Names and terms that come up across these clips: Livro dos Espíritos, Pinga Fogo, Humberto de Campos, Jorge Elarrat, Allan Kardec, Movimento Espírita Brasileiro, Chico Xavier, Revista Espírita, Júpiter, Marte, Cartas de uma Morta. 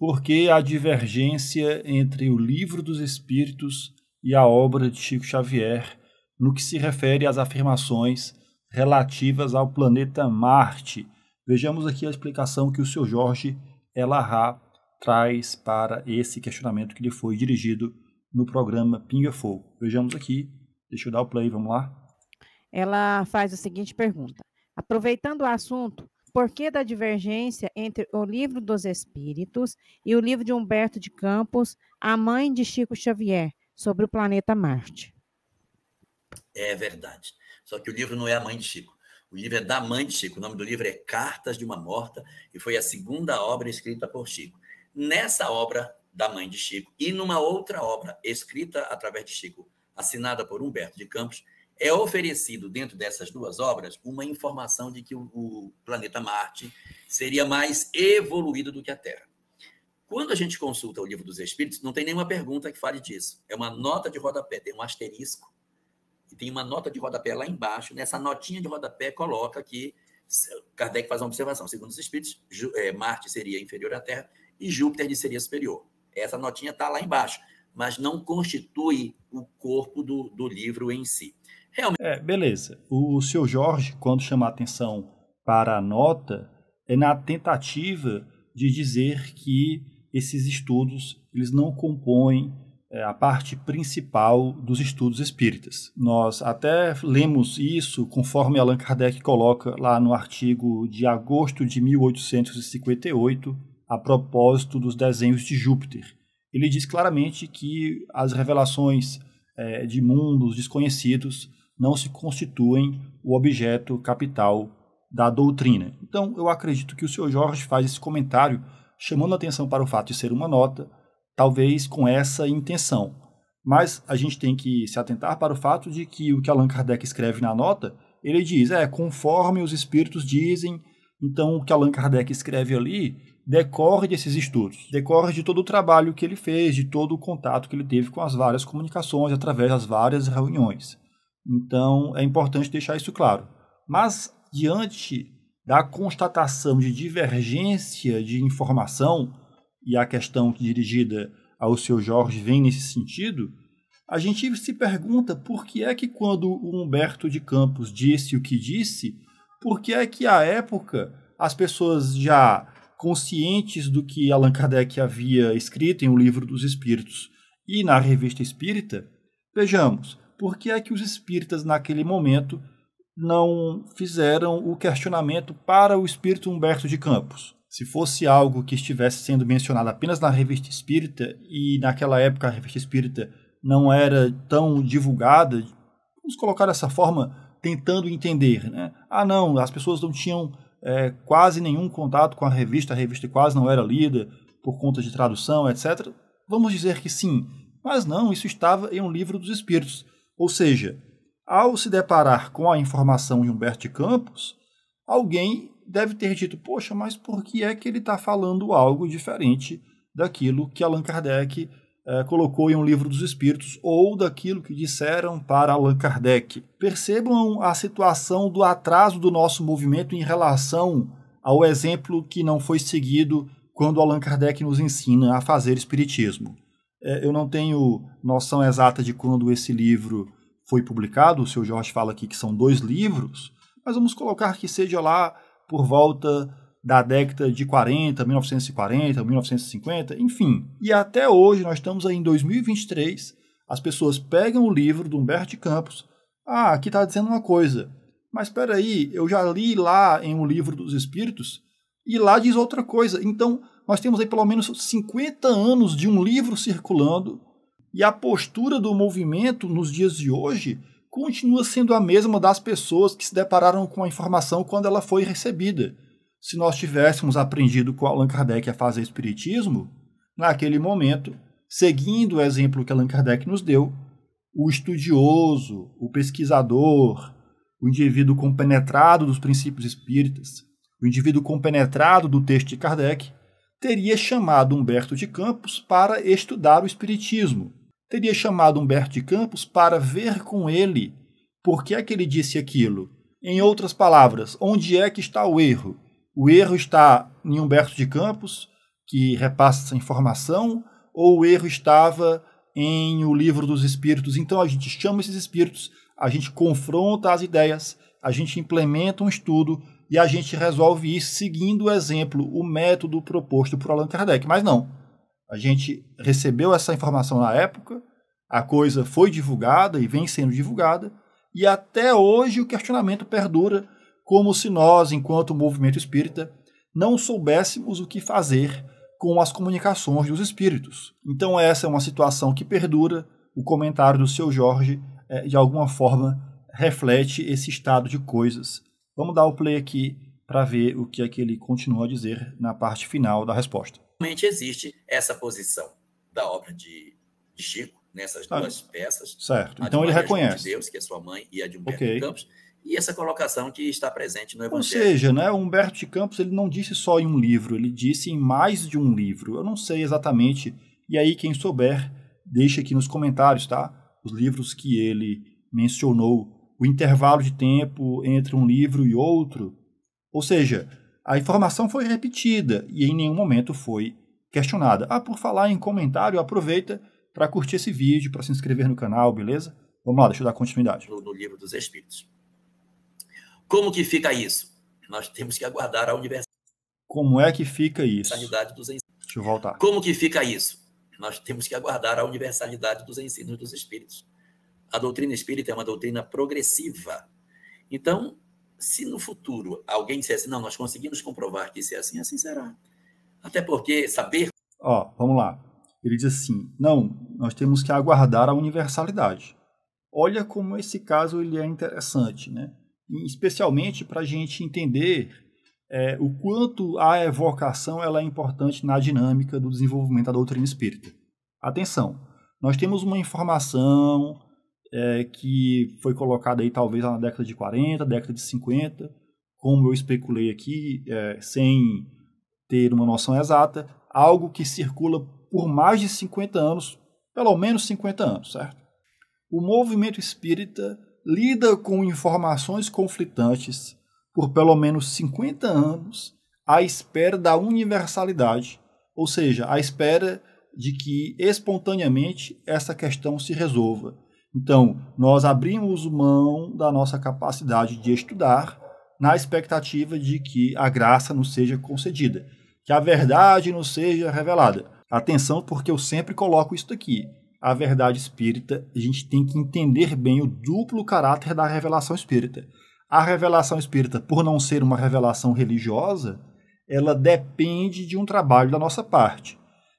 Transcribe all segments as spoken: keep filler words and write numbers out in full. porque a divergência entre o Livro dos Espíritos e a obra de Chico Xavier no que se refere às afirmações relativas ao planeta Marte. Vejamos aqui a explicação que o senhor Jorge Elarrat traz para esse questionamento que lhe foi dirigido no programa Pinga Fogo. Vejamos aqui, deixa eu dar o play, vamos lá. Ela faz a seguinte pergunta: aproveitando o assunto, por que da divergência entre o Livro dos Espíritos e o livro de Humberto de Campos, A Mãe de Chico Xavier, sobre o planeta Marte? É verdade. Só que o livro não é A Mãe de Chico. O livro é da mãe de Chico. O nome do livro é Cartas de uma Morta, e foi a segunda obra escrita por Chico. Nessa obra da mãe de Chico e numa outra obra escrita através de Chico, assinada por Humberto de Campos, é oferecido dentro dessas duas obras uma informação de que o, o planeta Marte seria mais evoluído do que a Terra. Quando a gente consulta o Livro dos Espíritos, não tem nenhuma pergunta que fale disso. É uma nota de rodapé, tem um asterisco, e tem uma nota de rodapé lá embaixo. Nessa notinha de rodapé coloca que Kardec faz uma observação: segundo os Espíritos, Marte seria inferior à Terra e Júpiter lhe seria superior. Essa notinha está lá embaixo, mas não constitui o corpo do, do livro em si. Realmente... É, beleza. O senhor Jorge, quando chama a atenção para a nota, é na tentativa de dizer que esses estudos eles não compõem é, a parte principal dos estudos espíritas. Nós até lemos isso conforme Allan Kardec coloca lá no artigo de agosto de mil oitocentos e cinquenta e oito, a propósito dos desenhos de Júpiter. Ele diz claramente que as revelações é, de mundos desconhecidos não se constituem o objeto capital da doutrina. Então, eu acredito que o senhor Jorge faz esse comentário chamando a atenção para o fato de ser uma nota, talvez com essa intenção. Mas a gente tem que se atentar para o fato de que o que Allan Kardec escreve na nota, ele diz, é, conforme os espíritos dizem. Então, o que Allan Kardec escreve ali decorre desses estudos, decorre de todo o trabalho que ele fez, de todo o contato que ele teve com as várias comunicações, através das várias reuniões. Então, é importante deixar isso claro. Mas, diante da constatação de divergência de informação, e a questão dirigida ao senhor Jorge vem nesse sentido, a gente se pergunta por que é que quando o Humberto de Campos disse o que disse, por que é que, à época, as pessoas já conscientes do que Allan Kardec havia escrito em O Livro dos Espíritos e na Revista Espírita, vejamos, por que é que os espíritas, naquele momento, não fizeram o questionamento para o espírito Humberto de Campos? Se fosse algo que estivesse sendo mencionado apenas na Revista Espírita, e naquela época a Revista Espírita não era tão divulgada, vamos colocar dessa forma, tentando entender, né? Ah, não, as pessoas não tinham é, quase nenhum contato com a revista, a revista quase não era lida por conta de tradução, etcétera. Vamos dizer que sim, mas não, isso estava em um Livro dos Espíritos. Ou seja, ao se deparar com a informação de Humberto de Campos, alguém deve ter dito, poxa, mas por que é que ele está falando algo diferente daquilo que Allan Kardec colocou em um Livro dos Espíritos, ou daquilo que disseram para Allan Kardec. Percebam a situação do atraso do nosso movimento em relação ao exemplo que não foi seguido quando Allan Kardec nos ensina a fazer espiritismo. Eu não tenho noção exata de quando esse livro foi publicado, o senhor Jorge fala aqui que são dois livros, mas vamos colocar que seja lá por volta da década de quarenta, mil novecentos e quarenta, mil novecentos e cinquenta, enfim. E até hoje, nós estamos aí em dois mil e vinte e três, as pessoas pegam o livro do Humberto de Campos, ah, aqui está dizendo uma coisa, mas espera aí, eu já li lá em O Livro dos Espíritos, e lá diz outra coisa. Então, nós temos aí pelo menos cinquenta anos de um livro circulando, e a postura do movimento nos dias de hoje continua sendo a mesma das pessoas que se depararam com a informação quando ela foi recebida. Se nós tivéssemos aprendido com Allan Kardec a fazer espiritismo, naquele momento, seguindo o exemplo que Allan Kardec nos deu, o estudioso, o pesquisador, o indivíduo compenetrado dos princípios espíritas, o indivíduo compenetrado do texto de Kardec, teria chamado Humberto de Campos para estudar o espiritismo. Teria chamado Humberto de Campos para ver com ele por que é que ele disse aquilo. Em outras palavras, onde é que está o erro? O erro está em Humberto de Campos, que repassa essa informação, ou o erro estava em O Livro dos Espíritos. Então a gente chama esses espíritos, a gente confronta as ideias, a gente implementa um estudo e a gente resolve isso seguindo o exemplo, o método proposto por Allan Kardec. Mas não, a gente recebeu essa informação na época, a coisa foi divulgada e vem sendo divulgada, e até hoje o questionamento perdura, como se nós, enquanto movimento espírita, não soubéssemos o que fazer com as comunicações dos espíritos. Então essa é uma situação que perdura. O comentário do seu Jorge, eh, de alguma forma, reflete esse estado de coisas. Vamos dar o play aqui para ver o que é que ele continua a dizer na parte final da resposta. Realmente existe essa posição da obra de, de Chico, nessas duas ah, peças. Certo, então ele reconhece. De Deus, que é sua mãe, e a de Humberto okay. de Campos. E essa colocação que está presente no Evangelho. Ou seja, né, o Humberto de Campos ele não disse só em um livro, ele disse em mais de um livro. Eu não sei exatamente. E aí, quem souber, deixa aqui nos comentários, tá? Os livros que ele mencionou, o intervalo de tempo entre um livro e outro. Ou seja, a informação foi repetida e em nenhum momento foi questionada. Ah, por falar em comentário, aproveita para curtir esse vídeo, para se inscrever no canal, beleza? Vamos lá, deixa eu dar continuidade. No, no Livro dos Espíritos. Como que fica isso? Nós temos que aguardar a universalidade. Como é que fica isso? Dos Deixa eu voltar. Como que fica isso? Nós temos que aguardar a universalidade dos ensinos dos espíritos. A doutrina espírita é uma doutrina progressiva. Então, se no futuro alguém disser assim, não, nós conseguimos comprovar que isso é assim, assim será. Até porque saber... Ó, vamos lá. Ele diz assim, não, nós temos que aguardar a universalidade. Olha como esse caso ele é interessante, né? Especialmente para a gente entender é, o quanto a evocação ela é importante na dinâmica do desenvolvimento da doutrina espírita. Atenção, nós temos uma informação é, que foi colocada aí talvez na década de quarenta, década de cinquenta, como eu especulei aqui, é, sem ter uma noção exata, algo que circula por mais de cinquenta anos, pelo menos cinquenta anos, certo? O movimento espírita lida com informações conflitantes por pelo menos cinquenta anos à espera da universalidade, ou seja, à espera de que espontaneamente essa questão se resolva. Então, nós abrimos mão da nossa capacidade de estudar na expectativa de que a graça nos seja concedida, que a verdade nos seja revelada. Atenção, porque eu sempre coloco isso daqui. A verdade espírita, a gente tem que entender bem o duplo caráter da revelação espírita. A revelação espírita, por não ser uma revelação religiosa, ela depende de um trabalho da nossa parte.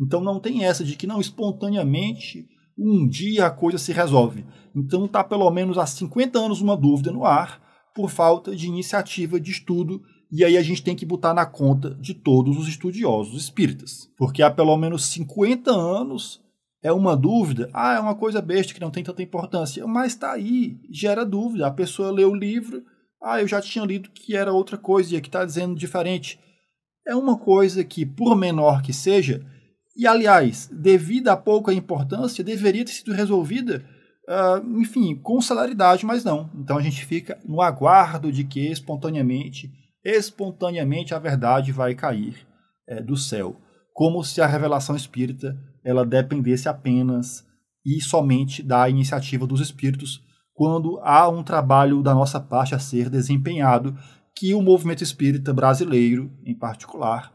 Então não tem essa de que não espontaneamente um dia a coisa se resolve. Então está pelo menos há cinquenta anos uma dúvida no ar por falta de iniciativa de estudo. E aí a gente tem que botar na conta de todos os estudiosos espíritas. Porque há pelo menos cinquenta anos... É uma dúvida, ah, é uma coisa besta que não tem tanta importância, mas está aí, gera dúvida. A pessoa lê o livro, ah, eu já tinha lido que era outra coisa e aqui está dizendo diferente. É uma coisa que, por menor que seja, e aliás, devido a pouca importância, deveria ter sido resolvida, uh, enfim, com celeridade, mas não. Então a gente fica no aguardo de que espontaneamente, espontaneamente a verdade vai cair é, do céu, como se a revelação espírita ela dependesse apenas e somente da iniciativa dos espíritos quando há um trabalho da nossa parte a ser desempenhado que o movimento espírita brasileiro, em particular,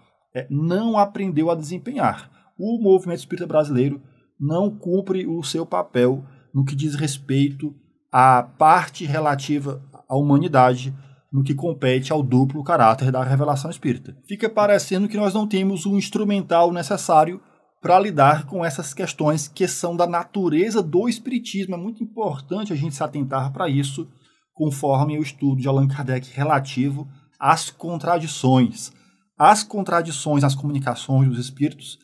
não aprendeu a desempenhar. O movimento espírita brasileiro não cumpre o seu papel no que diz respeito à parte relativa à humanidade, no que compete ao duplo caráter da revelação espírita. Fica parecendo que nós não temos o instrumental necessário para lidar com essas questões que são da natureza do espiritismo. É muito importante a gente se atentar para isso, conforme o estudo de Allan Kardec relativo às contradições. As contradições nas comunicações dos espíritos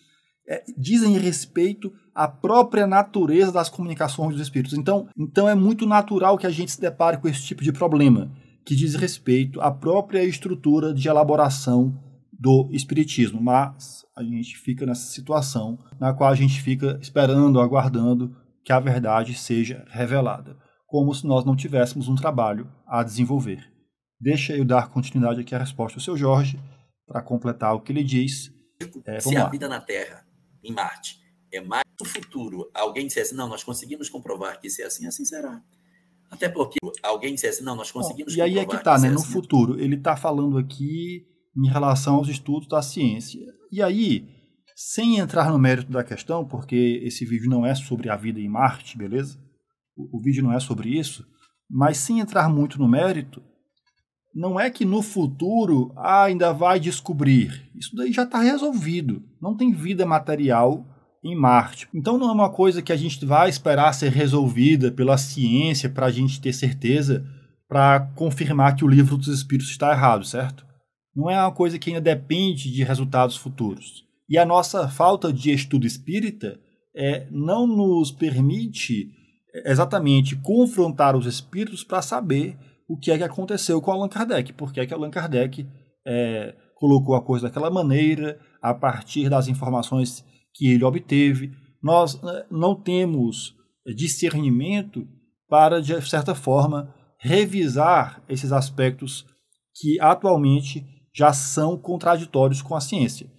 é, dizem respeito à própria natureza das comunicações dos espíritos. Então, então é muito natural que a gente se depare com esse tipo de problema, que diz respeito à própria estrutura de elaboração do espiritismo, mas a gente fica nessa situação na qual a gente fica esperando, aguardando que a verdade seja revelada, como se nós não tivéssemos um trabalho a desenvolver. Deixa eu dar continuidade aqui à resposta do seu Jorge, para completar o que ele diz. É, se a vida na Terra, em Marte, é mais do futuro, alguém dissesse, não, nós conseguimos comprovar que se é assim, assim será. Até porque alguém dissesse, não, nós conseguimos Bom, comprovar. E aí é que tá, que né? No assim futuro, ele tá falando aqui em relação aos estudos da ciência. E aí, sem entrar no mérito da questão, porque esse vídeo não é sobre a vida em Marte, beleza? O, o vídeo não é sobre isso, mas sem entrar muito no mérito, não é que no futuro ah, ainda vai descobrir. Isso daí já está resolvido. Não tem vida material em Marte. Então não é uma coisa que a gente vai esperar ser resolvida pela ciência para a gente ter certeza, para confirmar que o Livro dos Espíritos está errado, certo? Não é uma coisa que ainda depende de resultados futuros. E a nossa falta de estudo espírita é, não nos permite exatamente confrontar os espíritos para saber o que é que aconteceu com Allan Kardec, porque é que Allan Kardec é, colocou a coisa daquela maneira, a partir das informações que ele obteve. Nós não temos discernimento para, de certa forma, revisar esses aspectos que atualmente já são contraditórios com a ciência.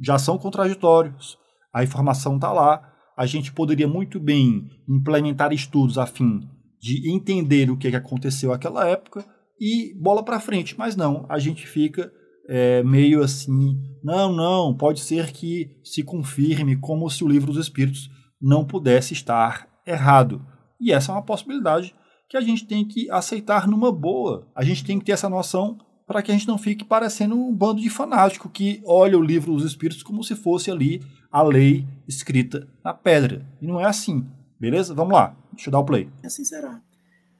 Já são contraditórios, a informação está lá, a gente poderia muito bem implementar estudos a fim de entender o que aconteceu naquela época e bola para frente. Mas não, a gente fica é, meio assim, não, não, pode ser que se confirme como se o Livro dos Espíritos não pudesse estar errado. E essa é uma possibilidade que a gente tem que aceitar numa boa. A gente tem que ter essa noção para que a gente não fique parecendo um bando de fanático que olha o Livro dos Espíritos como se fosse ali a lei escrita na pedra. E não é assim, beleza? Vamos lá. Deixa eu dar o play. Assim será.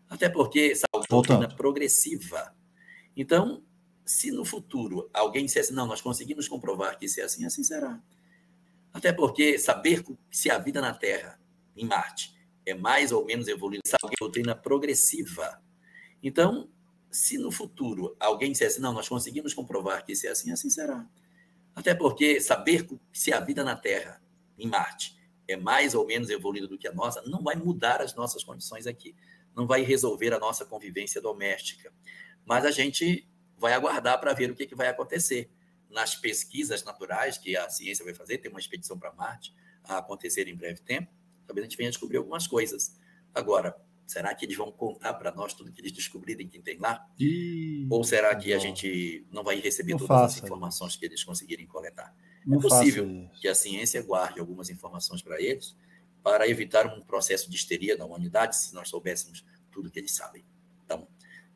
Até porque essa doutrina progressiva. Então, se no futuro alguém dissesse, não, nós conseguimos comprovar que se é assim, assim será. Até porque saber se a vida na Terra, em Marte, é mais ou menos evoluída, essa doutrina progressiva. Então, se no futuro alguém dissesse, não, nós conseguimos comprovar que se é assim, assim será. Até porque saber se a vida na Terra, em Marte, é mais ou menos evoluída do que a nossa, não vai mudar as nossas condições aqui, não vai resolver a nossa convivência doméstica. Mas a gente vai aguardar para ver o que, que vai acontecer nas pesquisas naturais que a ciência vai fazer, tem uma expedição para Marte a acontecer em breve tempo, talvez a gente venha descobrir algumas coisas. Agora, será que eles vão contar para nós tudo que eles descobrirem que tem lá? Ih, ou será que não. a gente não vai receber não todas faça. as informações que eles conseguirem coletar? Não é possível que a ciência guarde algumas informações para eles para evitar um processo de histeria na humanidade se nós soubéssemos tudo que eles sabem. Então,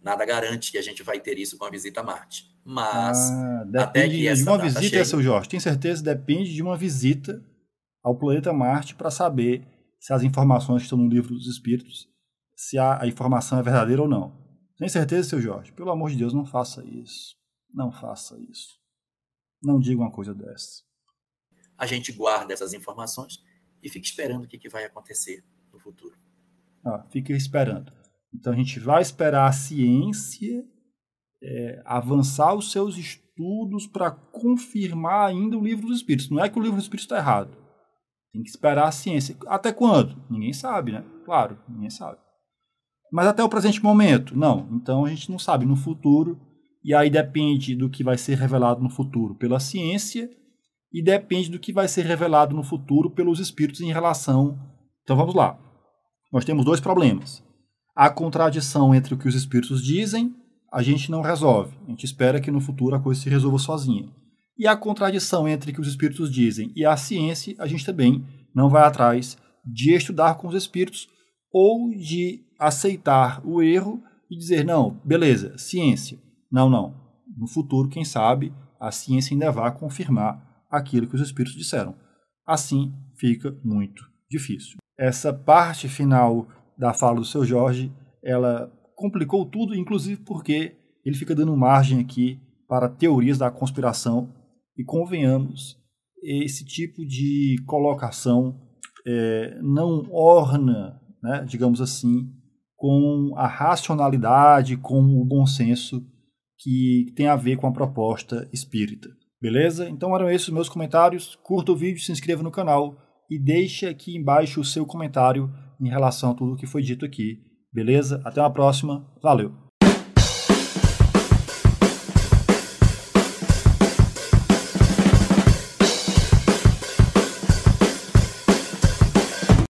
nada garante que a gente vai ter isso com a visita a Marte. Mas, ah, até que essa data chegue... Depende de uma visita, chegue... seu Jorge. Tenho certeza, depende de uma visita ao planeta Marte para saber se as informações que estão no Livro dos Espíritos, se a, a informação é verdadeira ou não. Tenho certeza, seu Jorge. Pelo amor de Deus, não faça isso. Não faça isso. Não diga uma coisa dessa. A gente guarda essas informações e fica esperando o que vai acontecer no futuro. Ah, fica esperando. Então a gente vai esperar a ciência é, avançar os seus estudos para confirmar ainda o Livro dos Espíritos. Não é que o Livro dos Espíritos está errado. Tem que esperar a ciência. Até quando? Ninguém sabe, né? Claro, ninguém sabe. Mas até o presente momento? Não. Então a gente não sabe. No futuro... E aí depende do que vai ser revelado no futuro pela ciência e depende do que vai ser revelado no futuro pelos espíritos em relação... Então vamos lá. Nós temos dois problemas. A contradição entre o que os espíritos dizem, a gente não resolve. A gente espera que no futuro a coisa se resolva sozinha. E a contradição entre o que os espíritos dizem e a ciência, a gente também não vai atrás de estudar com os espíritos ou de aceitar o erro e dizer, não, beleza, ciência. Não, não. No futuro, quem sabe, a ciência ainda vai confirmar aquilo que os espíritos disseram. Assim, fica muito difícil. Essa parte final da fala do seu Jorge, ela complicou tudo, inclusive porque ele fica dando margem aqui para teorias da conspiração e, convenhamos, esse tipo de colocação é, não orna, né, digamos assim, com a racionalidade, com o bom senso que tem a ver com a proposta espírita. Beleza? Então eram esses os meus comentários. Curta o vídeo, se inscreva no canal e deixe aqui embaixo o seu comentário em relação a tudo que foi dito aqui. Beleza? Até uma próxima. Valeu!